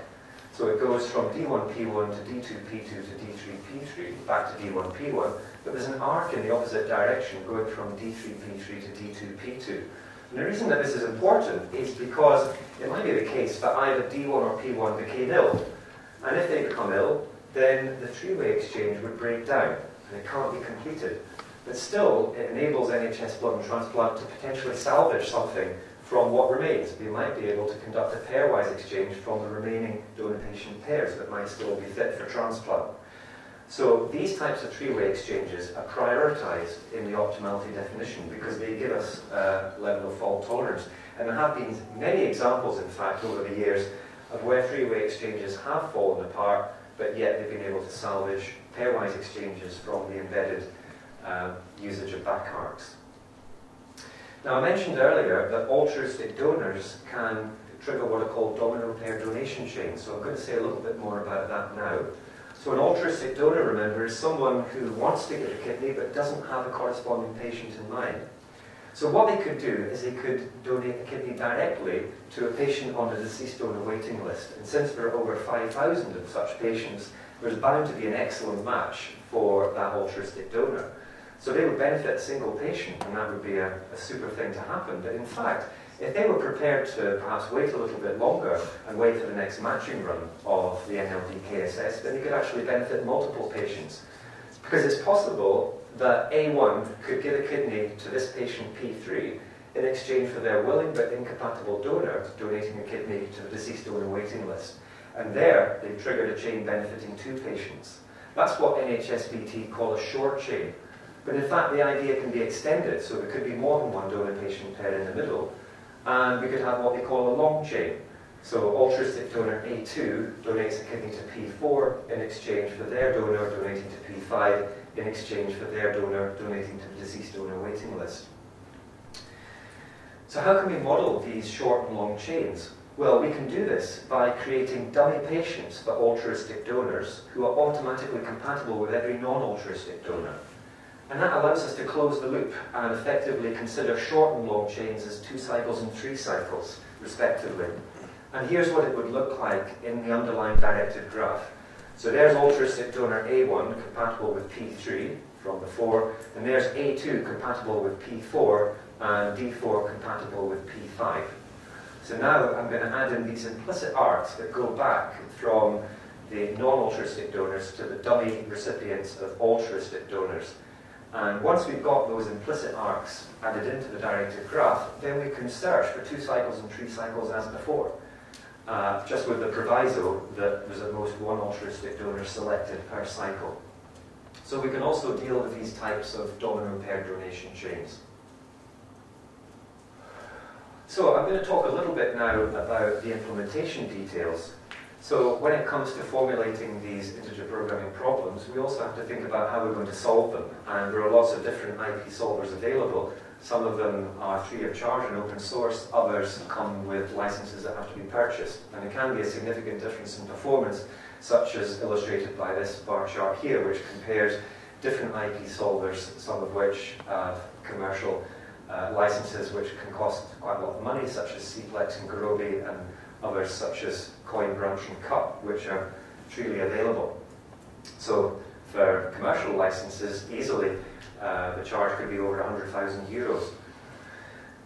So it goes from D1P1 to D2P2 to D3P3, back to D1P1, but there's an arc in the opposite direction going from D3P3 to D2P2. And the reason that this is important is because it might be the case that either D1 or P1 became ill. And if they become ill, then the three-way exchange would break down, and it can't be completed. But still, it enables NHS Blood and Transplant to potentially salvage something from what remains. We might be able to conduct a pairwise exchange from the remaining donor-patient pairs that might still be fit for transplant. So these types of three-way exchanges are prioritised in the optimality definition because they give us a level of fault tolerance. And there have been many examples, in fact, over the years of where three-way exchanges have fallen apart, but yet they've been able to salvage pairwise exchanges from the embedded usage of back arcs. Now, I mentioned earlier that altruistic donors can trigger what are called domino pair donation chains, so I'm going to say a little bit more about that now. So an altruistic donor, remember, is someone who wants to give a kidney but doesn't have a corresponding patient in mind. So what they could do is they could donate the kidney directly to a patient on the deceased donor waiting list. And since there are over 5,000 of such patients, there's bound to be an excellent match for that altruistic donor. So they would benefit a single patient, and that would be a super thing to happen. But in fact, if they were prepared to perhaps wait a little bit longer and wait for the next matching run of the NLD KSS, then they could actually benefit multiple patients. Because it's possible that A1 could give a kidney to this patient P3 in exchange for their willing but incompatible donor donating a kidney to the deceased donor waiting list. And there, they've triggered a chain benefiting 2 patients. That's what NHSBT call a short chain. But in fact, the idea can be extended, so there could be more than one donor-patient pair in the middle, and we could have what they call a long chain. So altruistic donor A2 donates a kidney to P4 in exchange for their donor donating to P5 in exchange for their donor donating to the deceased donor waiting list. So how can we model these short and long chains? Well, we can do this by creating dummy patients for altruistic donors who are automatically compatible with every non-altruistic donor. And that allows us to close the loop and effectively consider short and long chains as 2 cycles and 3 cycles, respectively. And here's what it would look like in the underlying directed graph. So there's altruistic donor A1 compatible with P3 from before, and there's A2 compatible with P4 and D4 compatible with P5. So now I'm going to add in these implicit arcs that go back from the non-altruistic donors to the dummy recipients of altruistic donors. And once we've got those implicit arcs added into the directed graph, then we can search for 2 cycles and 3 cycles as before, just with the proviso that there's at most 1 altruistic donor selected per cycle. So we can also deal with these types of domino pair donation chains. So I'm going to talk a little bit now about the implementation details. So when it comes to formulating these integer programming problems, we also have to think about how we're going to solve them. And there are lots of different IP solvers available. Some of them are free of charge and open source. Others come with licenses that have to be purchased. And there can be a significant difference in performance, such as illustrated by this bar chart here, which compares different IP solvers, some of which have commercial licenses which can cost quite a lot of money, such as CPLEX and Gurobi, and others such as CoinCBC and Cup, which are freely available. So for commercial licenses, easily the charge could be over €100,000.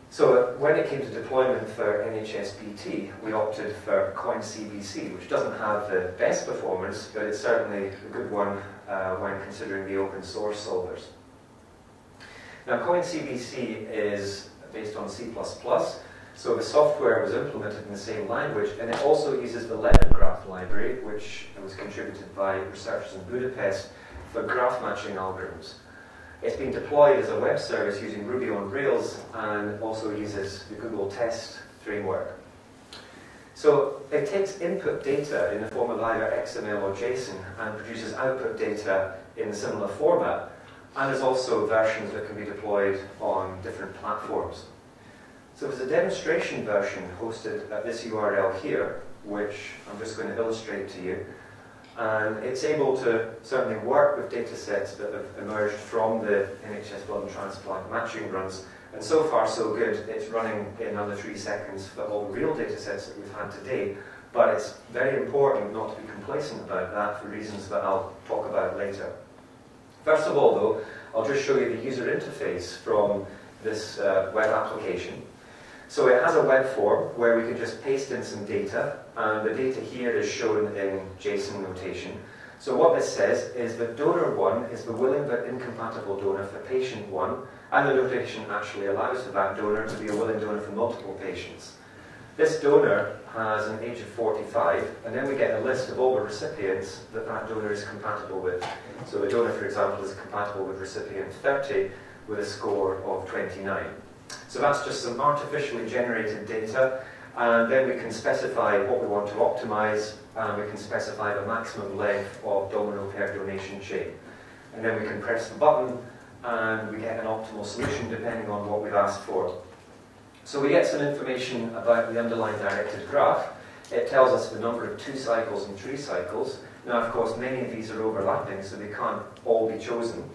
So when it came to deployment for NHSBT, we opted for CoinCBC, which doesn't have the best performance, but it's certainly a good one when considering the open source solvers. Now CoinCBC is based on C++. So the software was implemented in the same language, and it also uses the Lemon graph library, which was contributed by researchers in Budapest for graph matching algorithms. It's been deployed as a web service using Ruby on Rails, and also uses the Google Test framework. So it takes input data in the form of either XML or JSON and produces output data in a similar format, and there's also versions that can be deployed on different platforms. So there's a demonstration version hosted at this URL here, which I'm just going to illustrate to you. And it's able to certainly work with data sets that have emerged from the NHS Blood and Transplant matching runs. And so far, so good. It's running in under 3 seconds for all real data sets that we've had today. But it's very important not to be complacent about that for reasons that I'll talk about later. First of all, though, I'll just show you the user interface from this web application. So it has a web form where we can just paste in some data, and the data here is shown in JSON notation. So what this says is that donor 1 is the willing but incompatible donor for patient 1, and the notation actually allows for that donor to be a willing donor for multiple patients. This donor has an age of 45, and then we get a list of all the recipients that that donor is compatible with. So the donor, for example, is compatible with recipient 30 with a score of 29. So that's just some artificially generated data, and then we can specify what we want to optimize, and we can specify the maximum length of domino pair donation chain. And then we can press the button, and we get an optimal solution depending on what we've asked for. So we get some information about the underlying directed graph. It tells us the number of 2 cycles and 3 cycles. Now, of course, many of these are overlapping, so they can't all be chosen.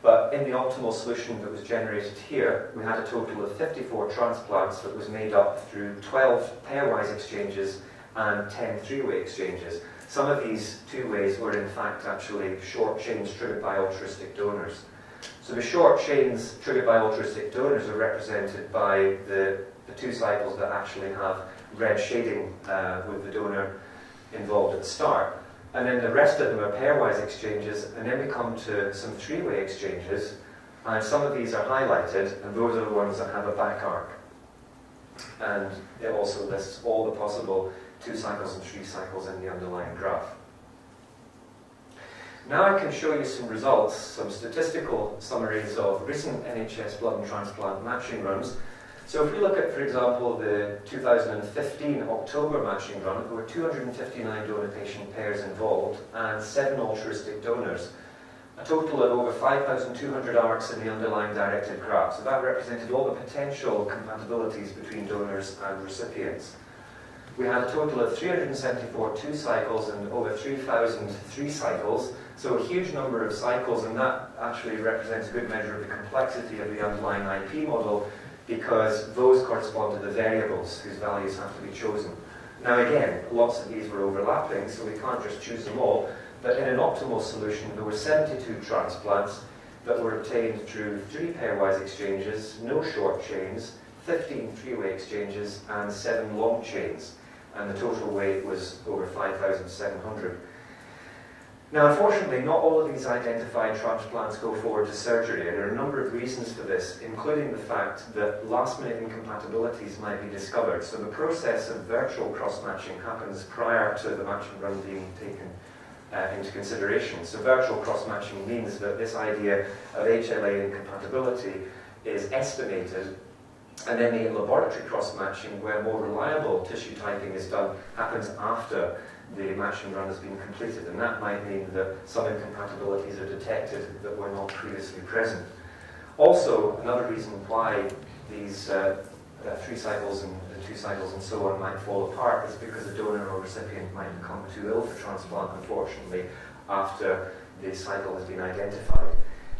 But in the optimal solution that was generated here, we had a total of 54 transplants that was made up through 12 pairwise exchanges and 10 3-way exchanges. Some of these 2-ways were in fact actually short chains triggered by altruistic donors. So the short chains triggered by altruistic donors are represented by the 2 cycles that actually have red shading with the donor involved at the start. And then the rest of them are pairwise exchanges, and then we come to some 3-way exchanges, and some of these are highlighted, and those are the ones that have a back arc. And it also lists all the possible 2 cycles and 3 cycles in the underlying graph. Now I can show you some results, some statistical summaries of recent NHS blood and transplant matching runs. So if we look at, for example, the 2015 October matching run, there were 259 donor-patient pairs involved and 7 altruistic donors. A total of over 5,200 arcs in the underlying directed graph. So that represented all the potential compatibilities between donors and recipients. We had a total of 374 2 cycles and over 3,000 3 cycles. So a huge number of cycles, and that actually represents a good measure of the complexity of the underlying IP model, because those correspond to the variables whose values have to be chosen. Now again, lots of these were overlapping, so we can't just choose them all, but in an optimal solution there were 72 transplants that were obtained through 3 pairwise exchanges, no short chains, 15 three-way exchanges and 7 long chains, and the total weight was over 5,700. Now, unfortunately, not all of these identified transplants go forward to surgery, and there are a number of reasons for this, including the fact that last-minute incompatibilities might be discovered. So the process of virtual cross-matching happens prior to the match and run being taken into consideration. So virtual cross-matching means that this idea of HLA incompatibility is estimated, and then the laboratory cross-matching, where more reliable tissue typing is done, happens after the match and run has been completed, and that might mean that some incompatibilities are detected that were not previously present. Also, another reason why these three cycles and two cycles and so on might fall apart is because a donor or recipient might become too ill for transplant, unfortunately, after the cycle has been identified.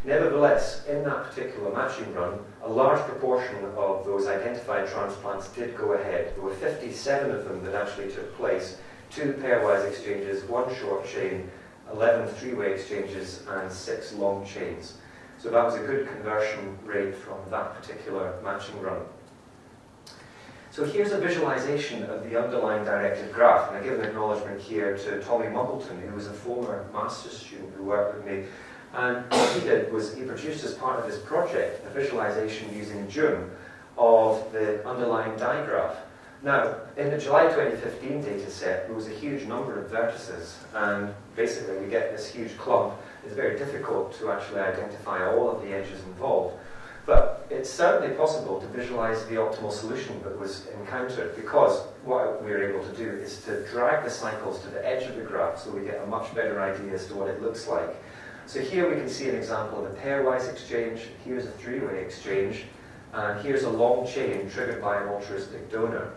Nevertheless, in that particular matching run, a large proportion of those identified transplants did go ahead. There were 57 of them that actually took place, 2 pairwise exchanges, 1 short chain, 11 three-way exchanges, and 6 long chains. So that was a good conversion rate from that particular matching run. So here's a visualization of the underlying directed graph, and I give an acknowledgement here to Tommy Muggleton, who was a former master's student who worked with me, and what he did was he produced as part of this project a visualization using Joom of the underlying digraph. Now, in the July 2015 data set, there was a huge number of vertices, and basically we get this huge clump. It's very difficult to actually identify all of the edges involved, but it's certainly possible to visualize the optimal solution that was encountered, because what we were able to do is to drag the cycles to the edge of the graph so we get a much better idea as to what it looks like. So here we can see an example of a pairwise exchange, here's a three-way exchange, and here's a long chain triggered by an altruistic donor.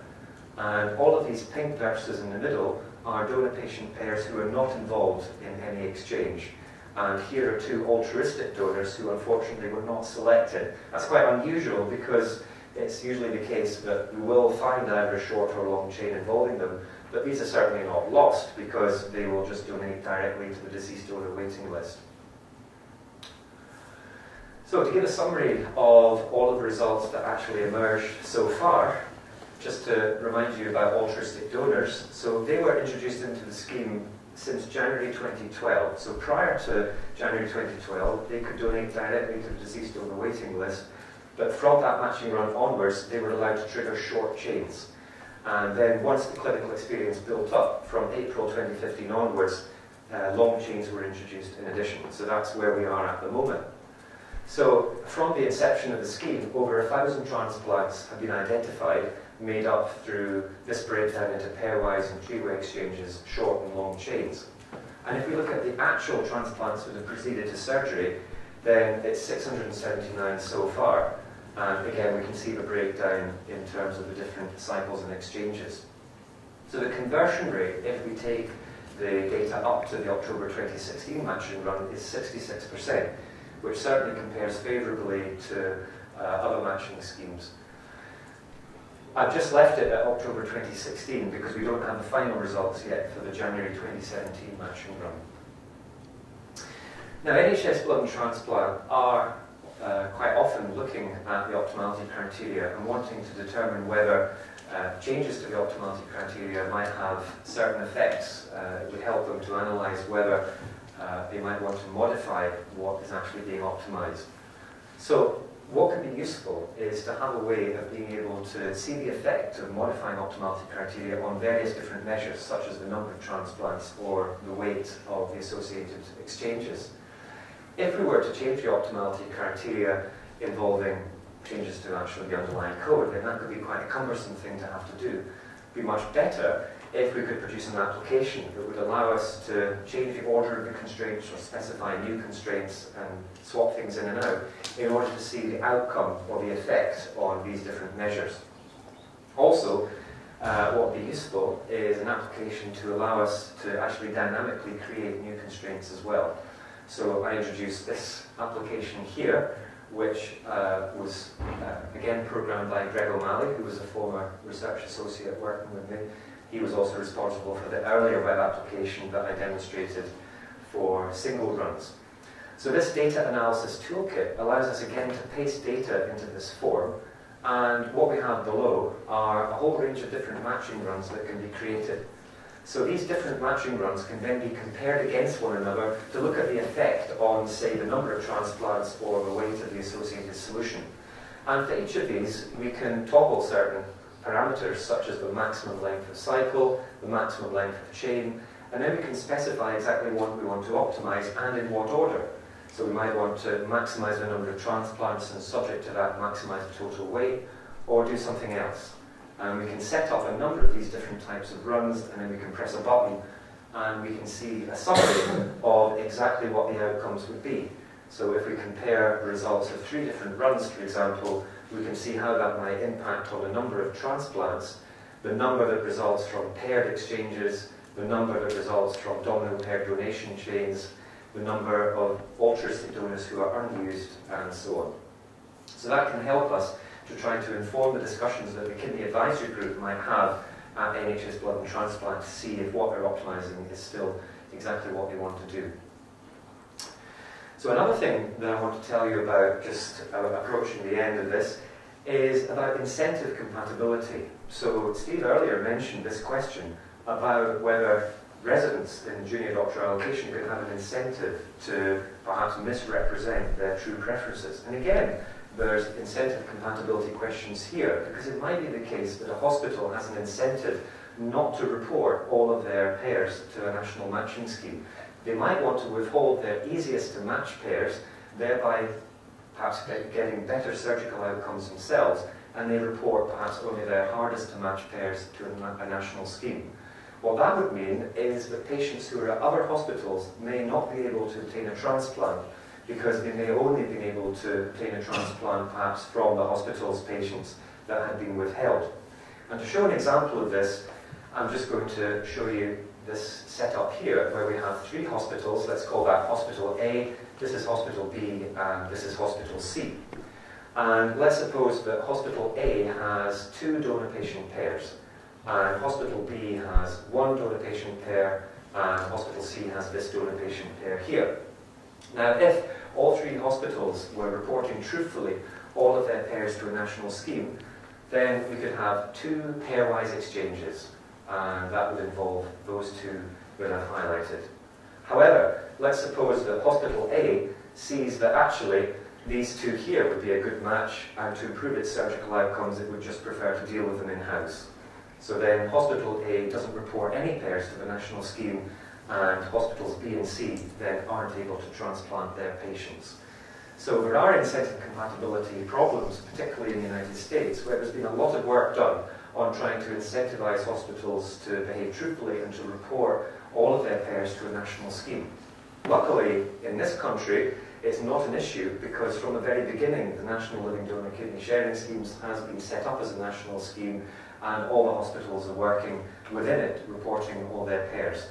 And all of these pink vertices in the middle are donor-patient pairs who are not involved in any exchange. And here are 2 altruistic donors who unfortunately were not selected. That's quite unusual, because it's usually the case that you will find either a short or long chain involving them, but these are certainly not lost because they will just donate directly to the deceased donor waiting list. So to give a summary of all of the results that actually emerged so far, just to remind you about altruistic donors, so they were introduced into the scheme since January 2012. So prior to January 2012, they could donate directly to the deceased donor waiting list, but from that matching run onwards, they were allowed to trigger short chains. And then once the clinical experience built up, from April 2015 onwards, long chains were introduced in addition. So that's where we are at the moment. So from the inception of the scheme, over 1,000 transplants have been identified, made up through this breakdown into pairwise and three-way exchanges, short and long chains. And if we look at the actual transplants that have proceeded to surgery, then it's 679 so far. And again, we can see the breakdown in terms of the different cycles and exchanges. So the conversion rate, if we take the data up to the October 2016 match and run, is 66%, which certainly compares favourably to other matching schemes. I've just left it at October 2016 because we don't have the final results yet for the January 2017 matching run. Now, NHS Blood and Transplant are quite often looking at the optimality criteria and wanting to determine whether changes to the optimality criteria might have certain effects. It would help them to analyse whether they might want to modify what is actually being optimised. So, what can be useful is to have a way of being able to see the effect of modifying optimality criteria on various different measures, such as the number of transplants or the weight of the associated exchanges. If we were to change the optimality criteria involving changes to actually the underlying code, then that could be quite a cumbersome thing to have to do. It would be much better if we could produce an application that would allow us to change the order of the constraints or specify new constraints and swap things in and out in order to see the outcome or the effect on these different measures. Also, what would be useful is an application to allow us to actually dynamically create new constraints as well. So I introduced this application here, which was again programmed by Greg O'Malley, who was a former research associate working with me. He was also responsible for the earlier web application that I demonstrated for single runs. So this data analysis toolkit allows us again to paste data into this form And what we have below are a whole range of different matching runs that can be created. So these different matching runs can then be compared against one another to look at the effect on, say, the number of transplants or the weight of the associated solution. And for each of these, we can toggle certain parameters, such as the maximum length of cycle, the maximum length of chain, and then we can specify exactly what we want to optimize and in what order. So we might want to maximize the number of transplants and, subject to that, maximize the total weight, or do something else. And we can set up a number of these different types of runs, and then we can press a button, and we can see a summary of exactly what the outcomes would be. So if we compare the results of three different runs, for example, we can see how that might impact on the number of transplants, the number that results from paired exchanges, the number that results from domino pair donation chains, the number of altruistic donors who are unused, and so on. So that can help us to try to inform the discussions that the Kidney Advisory Group might have at NHS Blood and Transplant to see if what they're optimising is still exactly what they want to do. So another thing that I want to tell you about, just approaching the end of this, is about incentive compatibility. So Steve earlier mentioned this question about whether residents in junior doctor allocation could have an incentive to perhaps misrepresent their true preferences. And again, there's incentive compatibility questions here, because it might be the case that a hospital has an incentive not to report all of their pairs to a national matching scheme. They might want to withhold their easiest to match pairs, thereby perhaps getting better surgical outcomes themselves, and they report perhaps only their hardest to match pairs to a national scheme. What that would mean is that patients who are at other hospitals may not be able to obtain a transplant, because they may only have been able to obtain a transplant perhaps from the hospital's patients that had been withheld. And to show an example of this, I'm just going to show you this setup here, where we have three hospitals. Let's call that Hospital A, this is Hospital B, and this is Hospital C. And let's suppose that Hospital A has two donor-patient pairs, and Hospital B has one donor-patient pair, and Hospital C has this donor-patient pair here. Now, if all three hospitals were reporting truthfully all of their pairs to a national scheme, then we could have two pairwise exchanges, and that would involve those two that I've highlighted. However, let's suppose that Hospital A sees that actually these two here would be a good match, and to improve its surgical outcomes it would just prefer to deal with them in-house. So then Hospital A doesn't report any pairs to the national scheme, and hospitals B and C then aren't able to transplant their patients. So there are incentive compatibility problems, particularly in the United States, where there's been a lot of work done on trying to incentivize hospitals to behave truthfully and to report all of their pairs to a national scheme. Luckily, in this country, it's not an issue, because from the very beginning, the National Living Donor Kidney Sharing Schemes has been set up as a national scheme, and all the hospitals are working within it, reporting all their pairs.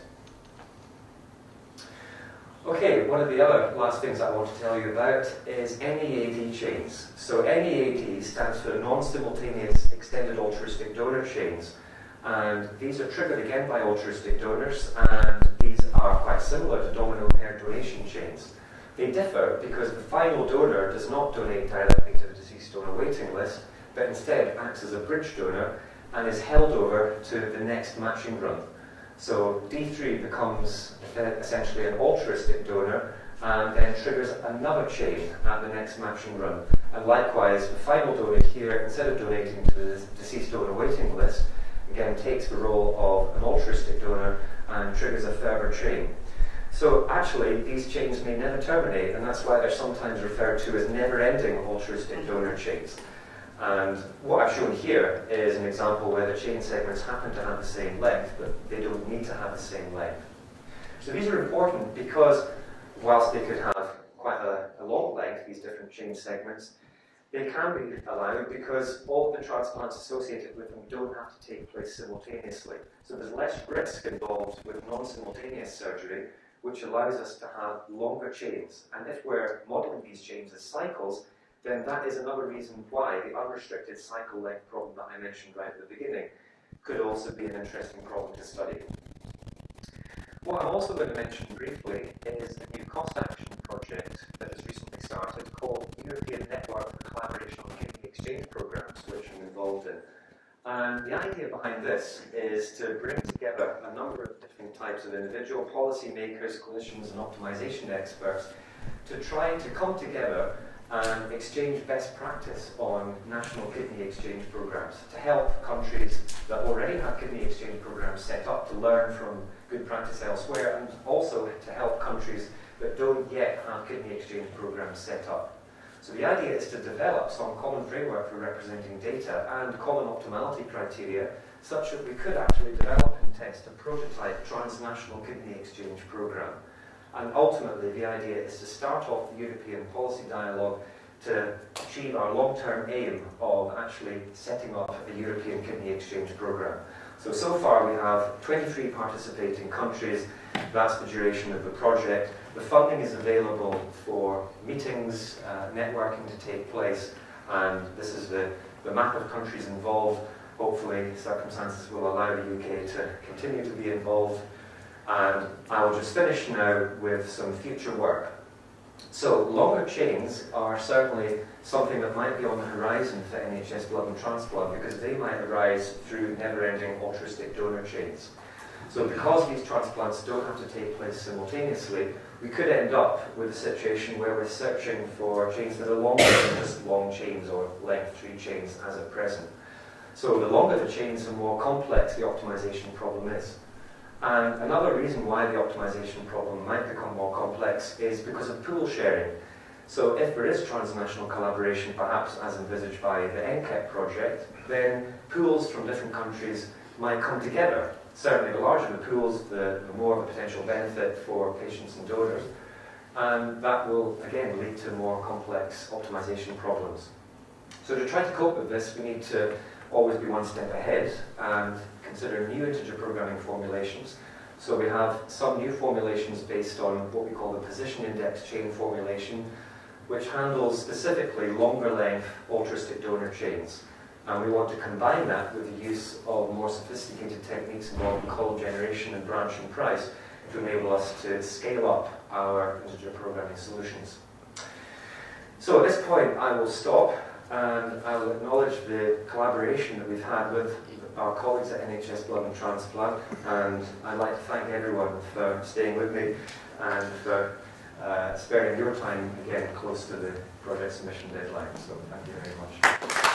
Okay, one of the other last things I want to tell you about is NEAD chains. So NEAD stands for non-simultaneous extended altruistic donor chains, and these are triggered again by altruistic donors, and these are quite similar to domino pair donation chains. They differ because the final donor does not donate directly to the deceased donor waiting list, but instead acts as a bridge donor and is held over to the next matching run. So D3 becomes essentially an altruistic donor, and then triggers another chain at the next matching run. And likewise, the final donor here, instead of donating to the deceased donor waiting list, again takes the role of an altruistic donor and triggers a further chain. So actually, these chains may never terminate, and that's why they're sometimes referred to as never-ending altruistic donor chains. And what I've shown here is an example where the chain segments happen to have the same length, but they don't need to have the same length. So these are important because whilst they could have quite a long length, these different chain segments, they can be allowed because all of the transplants associated with them don't have to take place simultaneously. So there's less risk involved with non-simultaneous surgery, which allows us to have longer chains. And if we're modelling these chains as cycles, then that is another reason why the unrestricted cycle length problem that I mentioned right at the beginning could also be an interesting problem to study. What I'm also going to mention briefly is a new cost action project that has recently started called European Network for Collaboration on Kidney Exchange Programs, which I'm involved in. And the idea behind this is to bring together a number of different types of individual policymakers, clinicians, and optimization experts to try to come together and exchange best practice on national kidney exchange programs to help countries that already have kidney exchange programs set up to learn from good practice elsewhere, and also to help countries that don't yet have kidney exchange programs set up. So the idea is to develop some common framework for representing data and common optimality criteria such that we could actually develop and test a prototype transnational kidney exchange program. And ultimately the idea is to start off the European policy dialogue to achieve our long-term aim of actually setting up a European kidney exchange program. So far we have 23 participating countries. That's the duration of the project. The funding is available for meetings, networking to take place, and this is the map of countries involved. Hopefully circumstances will allow the UK to continue to be involved. And I will just finish now with some future work. So longer chains are certainly something that might be on the horizon for NHS Blood and Transplant, because they might arise through never-ending altruistic donor chains. So because these transplants don't have to take place simultaneously, we could end up with a situation where we're searching for chains that are longer than just long chains or length 3 chains as at present. So the longer the chains, the more complex the optimization problem is. And another reason why the optimization problem might become more complex is because of pool sharing. So if there is transnational collaboration, perhaps as envisaged by the NKEP project, then pools from different countries might come together. Certainly the larger the pools, the more of a potential benefit for patients and donors. And that will, again, lead to more complex optimization problems. So to try to cope with this, we need to always be one step ahead and consider new integer programming formulations. So we have some new formulations based on what we call the position index chain formulation, which handles specifically longer length altruistic donor chains. And we want to combine that with the use of more sophisticated techniques involving column generation and branch and price to enable us to scale up our integer programming solutions. So at this point I will stop, and I will acknowledge the collaboration that we've had with our colleagues at NHS Blood and Transplant, and I'd like to thank everyone for staying with me and for sparing your time, again, close to the project submission deadline. So thank you very much.